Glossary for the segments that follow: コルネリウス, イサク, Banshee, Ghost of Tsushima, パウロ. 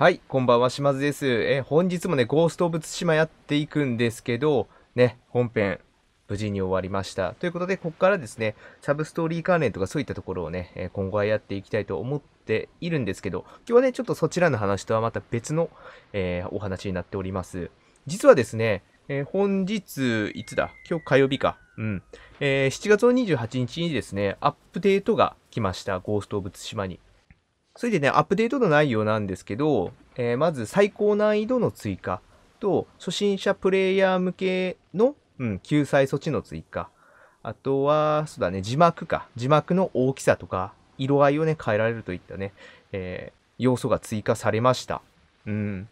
はい、こんばんは、島津です。本日もね、ゴースト・オブ・ツシマやっていくんですけど、ね、本編、無事に終わりました。ということで、ここからですね、サブストーリー関連とかそういったところをね、今後はやっていきたいと思っているんですけど、今日はね、ちょっとそちらの話とはまた別の、お話になっております。実はですね、本日、いつだ？今日火曜日か。うん。7月の28日にですね、アップデートが来ました。ゴースト・オブ・ツシマに。それでね、アップデートの内容なんですけど、まず最高難易度の追加と、初心者プレイヤー向けの、救済措置の追加。あとは、そうだね、字幕か。字幕の大きさとか、色合いをね、変えられるといったね、要素が追加されました。うん。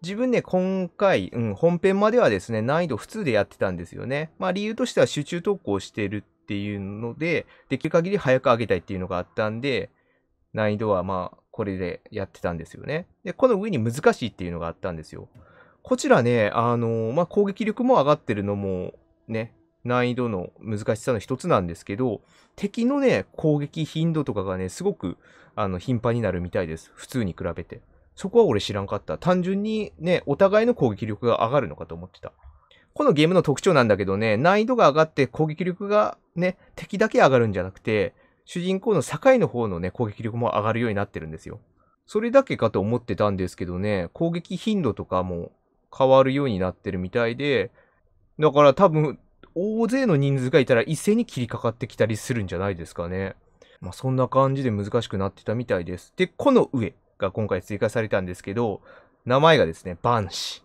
自分ね、今回、本編まではですね、難易度普通でやってたんですよね。まあ理由としては集中投稿してるっていうので、できる限り早く上げたいっていうのがあったんで、難易度はまあこれでやってたんですよね。で、この上に難しいっていうのがあったんですよ。こちらね、まあ、攻撃力も上がってるのもね、難易度の難しさの一つなんですけど、敵のね、攻撃頻度とかがね、すごく頻繁になるみたいです。普通に比べて。そこは俺知らんかった。単純にね、お互いの攻撃力が上がるのかと思ってた。このゲームの特徴なんだけどね、難易度が上がって攻撃力がね、敵だけ上がるんじゃなくて、主人公の堺の方のね、攻撃力も上がるようになってるんですよ。それだけかと思ってたんですけどね、攻撃頻度とかも変わるようになってるみたいで、だから多分、大勢の人数がいたら一斉に切りかかってきたりするんじゃないですかね。まあそんな感じで難しくなってたみたいです。で、この上が今回追加されたんですけど、名前がですね、万死。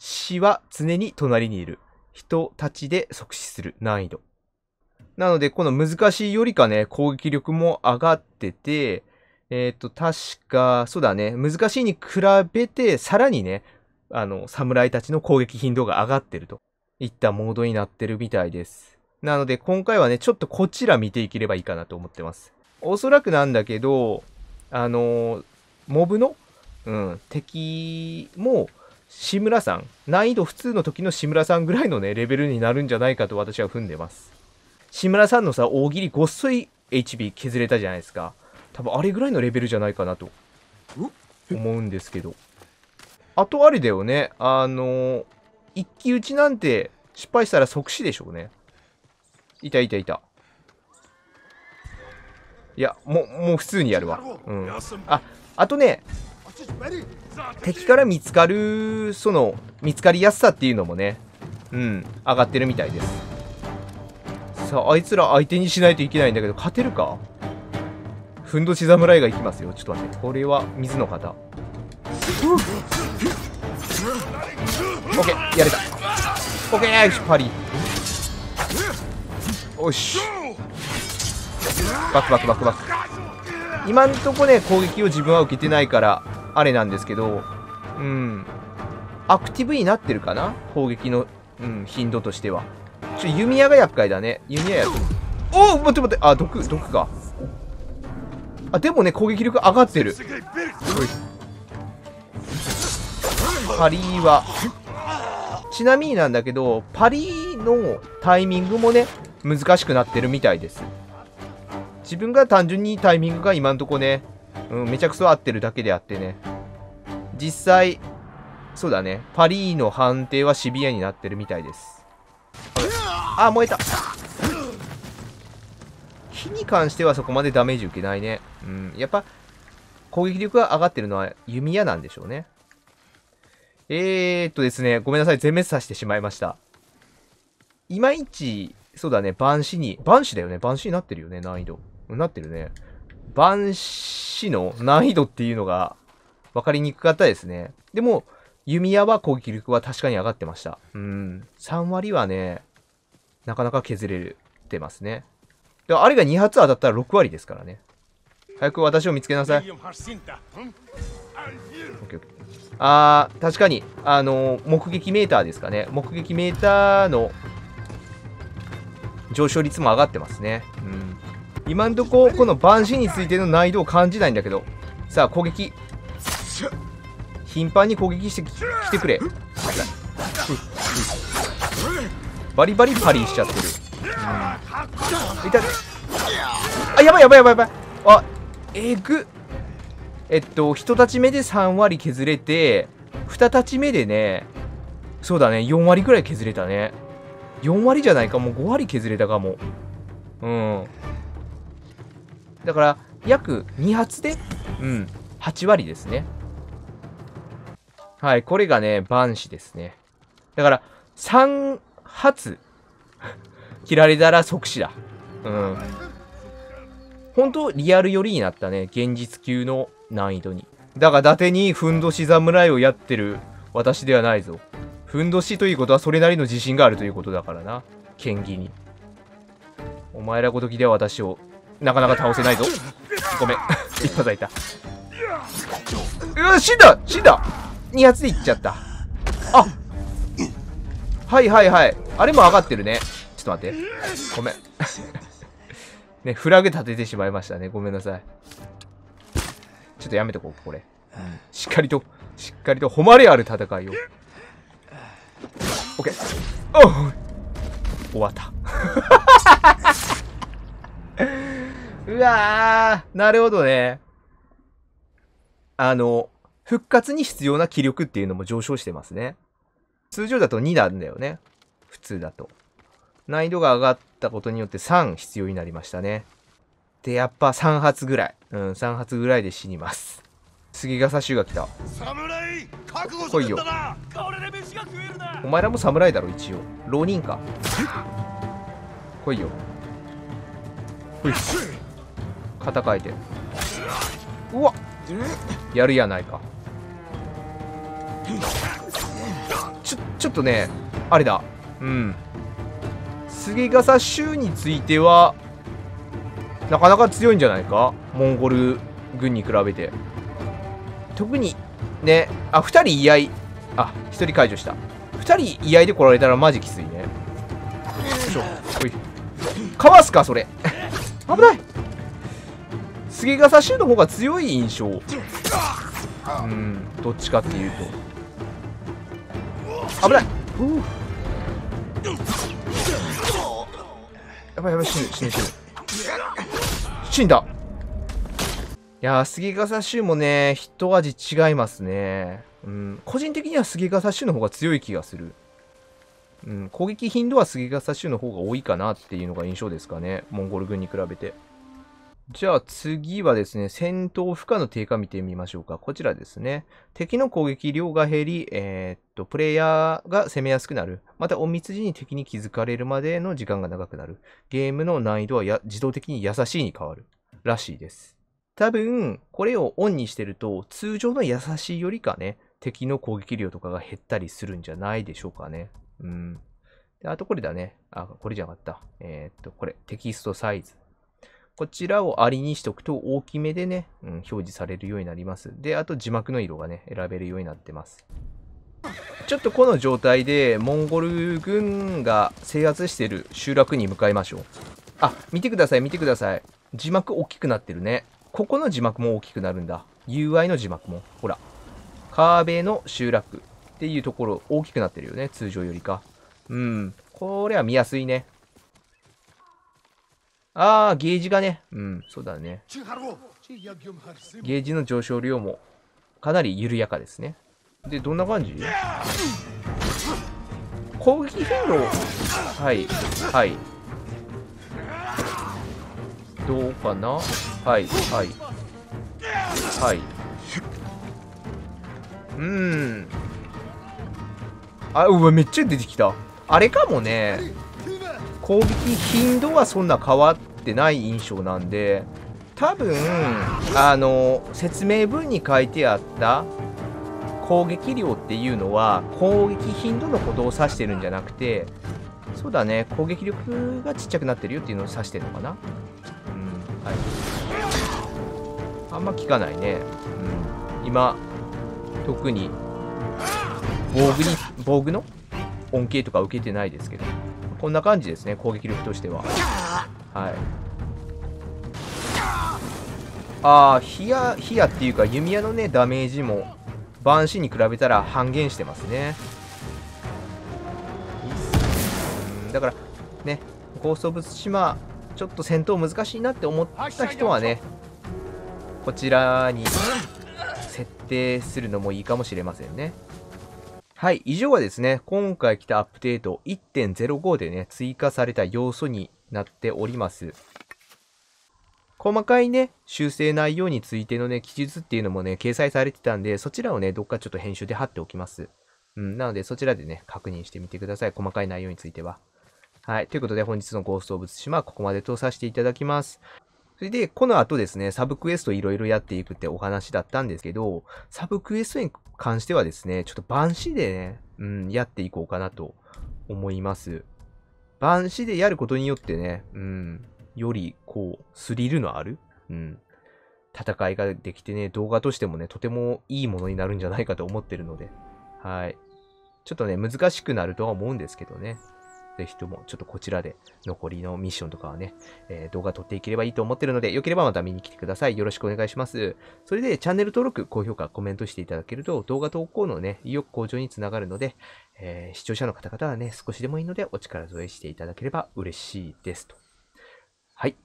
死は常に隣にいる。人たちで即死する難易度。なので、この難しいよりかね、攻撃力も上がってて、確か、そうだね、難しいに比べて、さらにね、侍たちの攻撃頻度が上がってるといったモードになってるみたいです。なので、今回はね、ちょっとこちら見ていければいいかなと思ってます。おそらくなんだけど、モブの、敵も、志村さん、難易度普通の時の志村さんぐらいのね、レベルになるんじゃないかと私は踏んでます。志村さんのさ、大喜利ごっそい HP 削れたじゃないですか。多分あれぐらいのレベルじゃないかなと思うんですけど。あとあれだよね。一騎打ちなんて失敗したら即死でしょうね。いたいたいた。いや、もう普通にやるわ。あとね、敵から見つかる、見つかりやすさっていうのもね、上がってるみたいです。さあ、あいつら相手にしないといけないんだけど、勝てるか？ふんどし侍がいきますよ。ちょっと待って、これは水の方。OK、やれた。OK、よし、パリ。よし。バックバックバックバック。今んとこね、攻撃を自分は受けてないから、あれなんですけど、アクティブになってるかな？攻撃の、頻度としては。弓矢が厄介だね。弓矢やっおお、待って待って。あ、毒か。あ、でもね、攻撃力上がってる。パリーは。ちなみになんだけど、パリーのタイミングもね、難しくなってるみたいです。自分が単純にタイミングが今んとこね、めちゃくそ合ってるだけであってね。実際、そうだね、パリーの判定はシビアになってるみたいです。あ、燃えた。火に関してはそこまでダメージ受けないね。やっぱ、攻撃力が上がってるのは弓矢なんでしょうね。ですね、ごめんなさい、全滅させてしまいました。いまいち、そうだね、万死だよね、万死になってるよね、難易度。なってるね。万死の難易度っていうのが分かりにくかったですね。でも、弓矢は攻撃力は確かに上がってました。3割はね、なかなか削れてますね。であれが2発当たったら6割ですからね。早く私を見つけなさい。あー、確かに、目撃メーターですかね。目撃メーターの上昇率も上がってますね。今んとこ、この万死についての難易度を感じないんだけど。さあ、攻撃。頻繁に攻撃してきてくれ。バリバリパリしちゃってる。痛い。あ、やばいやばいやばいやばい。あ、えぐ。1立ち目で3割削れて、2立ち目でね、そうだね、4割くらい削れたね。4割じゃないかも、5割削れたかも。うん。だから、約2発で、うん、8割ですね。はい、これがね、万死ですね。だから、3発切られたら即死だ。うん。本当リアル寄りになったね、現実級の難易度に。だが、伊達にふんどし侍をやってる私ではないぞ。ふんどしということはそれなりの自信があるということだからな。剣技に。お前らごときでは私をなかなか倒せないぞ。ごめん。一発入った。うわ、死んだ死んだ !2 発でいっちゃった。あはいはいはい。あれも上がってるね。ちょっと待って。ごめん。ね、フラグ立ててしまいましたね。ごめんなさい。ちょっとやめとこう、これ。しっかりと、しっかりと、誉れある戦いを。オッケー。おう終わった。うわー、なるほどね。復活に必要な気力っていうのも上昇してますね。通常だと2なんだよね。普通だと。難易度が上がったことによって3必要になりましたね。で、やっぱ3発ぐらい。うん、3発ぐらいで死にます。杉笠衆が来た。侍覚悟するんだな。これで飯が食えるな。お前らも侍だろ、一応。浪人か。来いよ。ほい。肩かいて。うわっやるやないか。ちょっとね、あれだ。うん。杉笠衆については、なかなか強いんじゃないか？モンゴル軍に比べて。特に、ね、あ、2人居合。あ、1人解除した。2人居合で来られたらマジきついね。よいしょ。おい。かわすか、それ。危ない。杉笠衆の方が強い印象。うん、どっちかっていうと。危ない。やばいやばい、死ぬ。死んだ。いやー、杉笠衆もね、一味違いますね。うん。個人的には杉笠衆の方が強い気がする。うん。攻撃頻度は杉笠衆の方が多いかなっていうのが印象ですかね。モンゴル軍に比べて。じゃあ次はですね、戦闘負荷の低下見てみましょうか。こちらですね。敵の攻撃量が減り、プレイヤーが攻めやすくなる。また、隠密時に敵に気づかれるまでの時間が長くなる。ゲームの難易度は自動的に優しいに変わる。らしいです。多分、これをオンにしてると、通常の優しいよりかね、敵の攻撃量とかが減ったりするんじゃないでしょうかね。うん。で、あとこれだね。あ、これじゃなかった。これ、テキストサイズ。こちらをありにしておくと大きめでね、うん、表示されるようになります。で、あと字幕の色がね、選べるようになってます。ちょっとこの状態で、モンゴル軍が制圧している集落に向かいましょう。あ、見てください、見てください。字幕大きくなってるね。ここの字幕も大きくなるんだ。UI の字幕も。ほら。川辺の集落っていうところ大きくなってるよね、通常よりか。うん。これは見やすいね。あー、ゲージがね。うん、そうだね。ゲージの上昇量もかなり緩やかですね。で、どんな感じ？攻撃頻度。はい。はい。どうかな？はい。はい。はい。あ、うわ、めっちゃ出てきた。あれかもね。攻撃頻度はそんな変わってない印象なんで、多分、説明文に書いてあった攻撃量っていうのは、攻撃頻度のことを指してるんじゃなくて、そうだね、攻撃力がちっちゃくなってるよっていうのを指してるのかな。うん、はい。あんま聞かないね。うん。今、特に、防具の恩恵とか受けてないですけど。こんな感じですね、攻撃力としては。はい。ああ、火矢っていうか弓矢のね、ダメージも、バンシーに比べたら半減してますね。だから、ね、ゴースト・オブ・ツシマ、ちょっと戦闘難しいなって思った人はね、こちらに定するのもいいかもしれませんね。はい、以上はですね、今回来たアップデート 1.05 でね、追加された要素になっております。細かいね、修正内容についてのね、記述っていうのもね、掲載されてたんで、そちらをね、どっかちょっと編集で貼っておきます。なので、そちらでね、確認してみてください。細かい内容については。はい。ということで、本日のゴースト・オブ・ツシマはここまでとさせていただきます。それで、この後ですね、サブクエストいろいろやっていくってお話だったんですけど、サブクエストに関してはですね、ちょっとバンシでね、やっていこうかなと思います。バンシでやることによってね、よりこう、スリルのある、戦いができてね、動画としてもね、とてもいいものになるんじゃないかと思ってるので、はい。ちょっとね、難しくなるとは思うんですけどね。ぜひとも、ちょっとこちらで残りのミッションとかはね、動画撮っていければいいと思ってるので、良ければまた見に来てください。よろしくお願いします。それで、チャンネル登録、高評価、コメントしていただけると、動画投稿のね、意欲向上につながるので、視聴者の方々はね、少しでもいいので、お力添えしていただければ嬉しいですと。はい。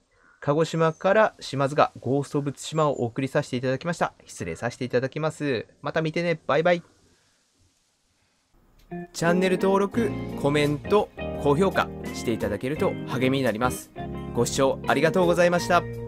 鹿児島から島津がゴースト・オブ・ツシマをお送りさせていただきました。失礼させていただきます。また見てね。バイバイ。チャンネル登録、コメント、高評価していただけると励みになります。ご視聴ありがとうございました。